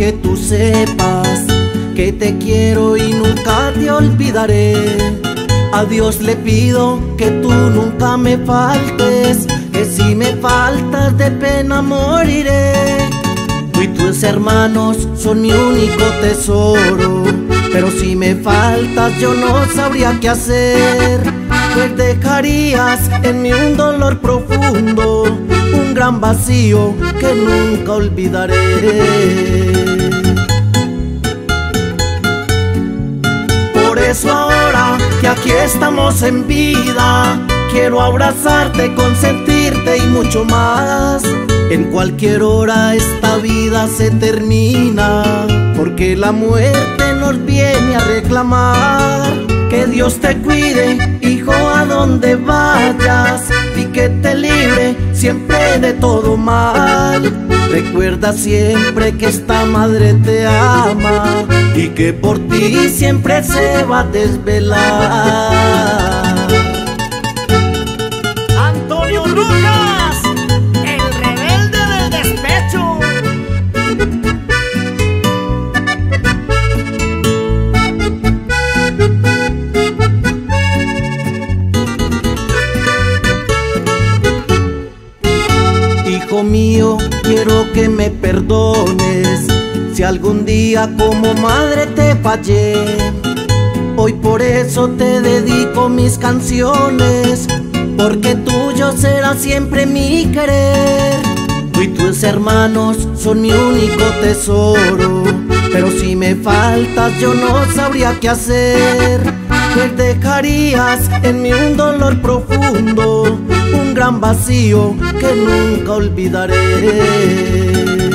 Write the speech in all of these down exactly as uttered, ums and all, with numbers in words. que tú sepas que te quiero y nunca te olvidaré. A Dios le pido que tú nunca me faltes, que si me faltas de pena moriré. Tú y tus hermanos son mi único tesoro, pero si me faltas yo no sabría qué hacer. Pues dejarías en mí un dolor profundo, un gran vacío que nunca olvidaré. Por eso ahora que aquí estamos en vida, quiero abrazarte, consentirte y mucho más. En cualquier hora esta vida se termina, porque la muerte nos viene a reclamar. Que Dios te cuide, hijo, a donde vayas, y que te libre siempre de todo mal. Recuerda siempre que esta madre te ama y que por ti siempre se va a desvelar. Antonio Rojas, el rebelde del despecho. Hijo mío, quiero que me perdones si algún día como madre te fallé. Hoy por eso te dedico mis canciones, porque tuyo será siempre mi querer. Tú y tus hermanos son mi único tesoro, pero si me faltas yo no sabría qué hacer. Pues dejarías en mí un dolor profundo, un gran vacío que nunca olvidaré.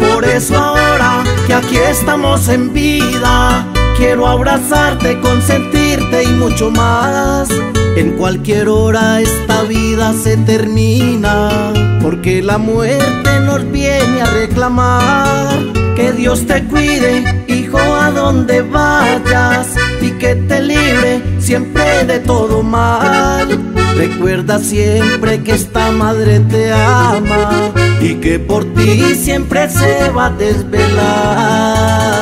Por eso ahora que aquí estamos en vida, quiero abrazarte, consentirte y mucho más. En cualquier hora esta vida se termina, porque la muerte nos viene a reclamar. Que Dios te cuide, hijo, a donde vayas, y que te libre siempre de todo mal. Recuerda siempre que esta madre te ama y que por ti siempre se va a desvelar.